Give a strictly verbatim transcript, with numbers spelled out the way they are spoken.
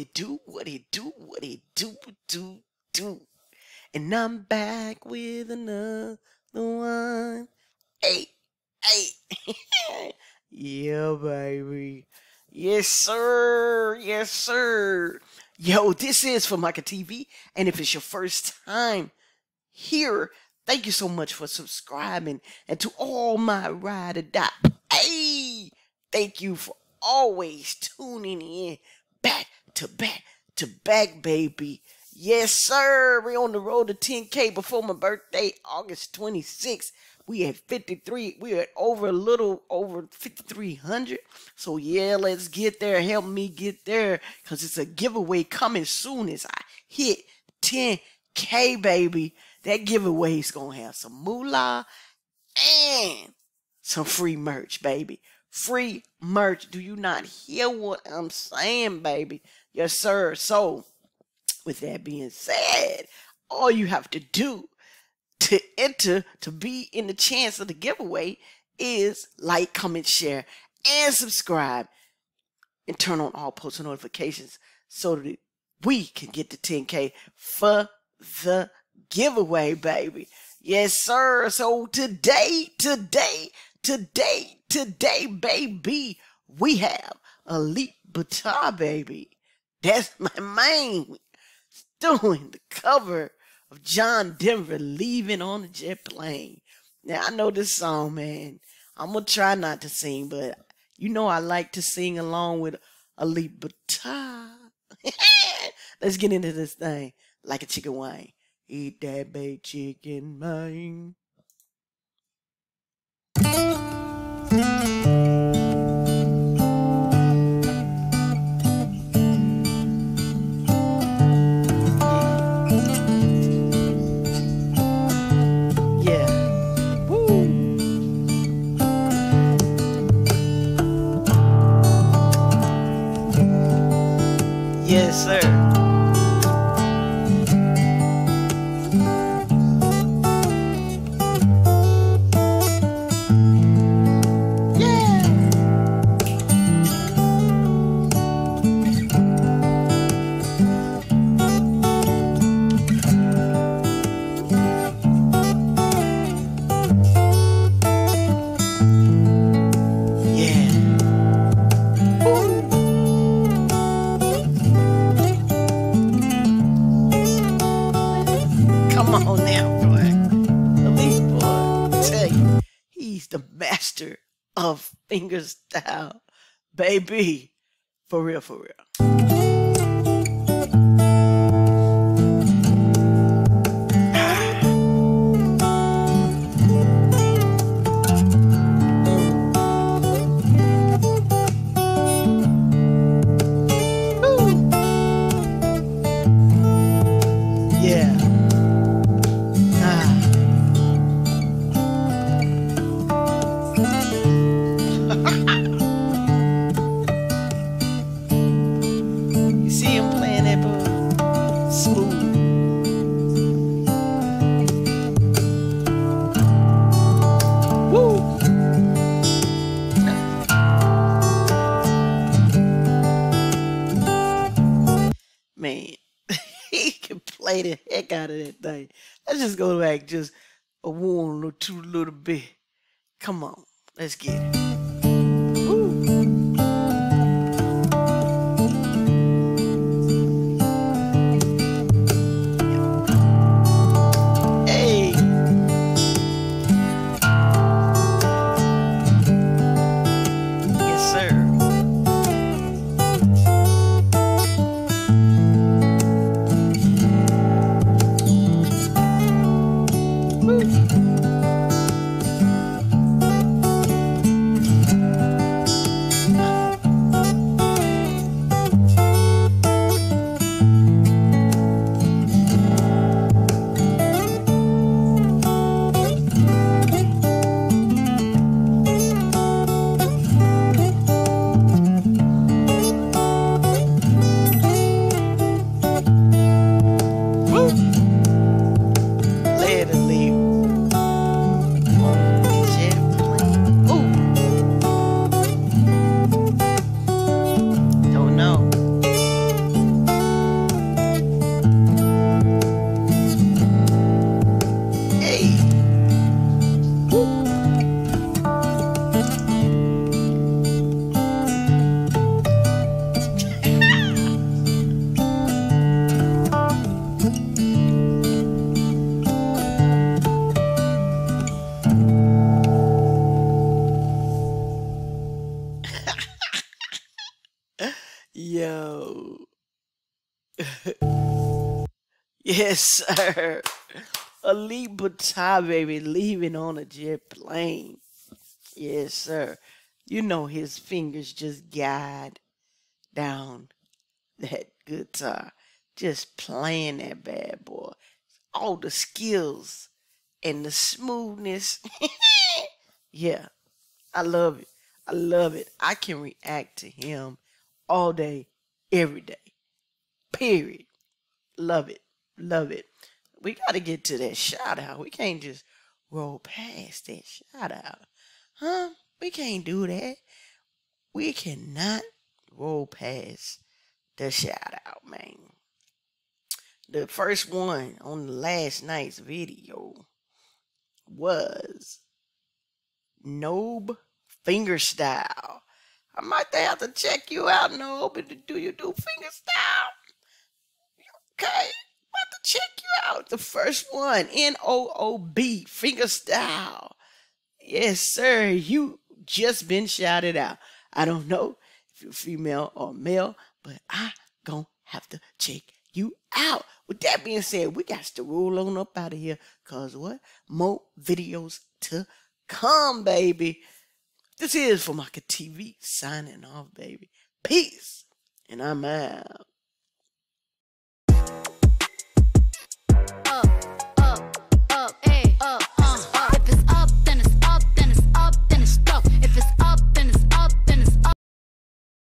it do, what it do, what it do, do, do. And I'm back with another one. Hey, hey. Yeah, baby. Yes, sir. Yes, sir. Yo, this is for Micah T V. And if it's your first time here, thank you so much for subscribing. And to all my ride or die, hey, thank you for always tuning in back to back to back, baby. Yes, sir. We're on the road to ten K before my birthday, August twenty-sixth. We at fifty-three. We at over a little over fifty-three hundred. So, yeah, let's get there. Help me get there because it's a giveaway coming soon as I hit ten K, baby. That giveaway is going to have some moolah and some free merch, baby. Free merch. Do you not hear what I'm saying, baby? Yes, sir. So, with that being said, all you have to do to enter, to be in the chance of the giveaway, is like, comment, share, and subscribe, and turn on all post notifications so that we can get to ten K for the giveaway, baby. Yes, sir. So today, today, today, today, baby, we have Alip Ba Ta, baby. That's my man. Doing the cover of John Denver, Leaving on a Jet Plane. Now, I know this song, man. I'm going to try not to sing, but you know I like to sing along with Alip Ba Ta. Let's get into this thing like a chicken wing. Eat that baked chicken wing. Yes, sir. The master of fingerstyle, baby. For real, for real. The heck out of that thing. Let's just go back just a one or two little bit. Come on, let's get it. Woo. Hey. Yes, sir. Yes, sir. Alip Ba Ta, baby, leaving on a jet plane. Yes, sir. You know his fingers just guide down that guitar. Just playing that bad boy. All the skills and the smoothness. Yeah, I love it. I love it. I can react to him all day, every day. Period. Love it. Love it. We got to get to that shout out. We can't just roll past that shout out. Huh? We can't do that. We cannot roll past the shout out, man. The first one on last night's video was Noob Fingerstyle. I might have to check you out, Noob, and do you do fingerstyle? Okay, about to check you out. The first one, N O O B, fingerstyle. Yes, sir, you just been shouted out. I don't know if you're female or male, but I gonna have to check you out. With that being said, we got to roll on up out of here, cause what? More videos to come, baby. This is for Micah T V signing off, baby. Peace, and I'm out.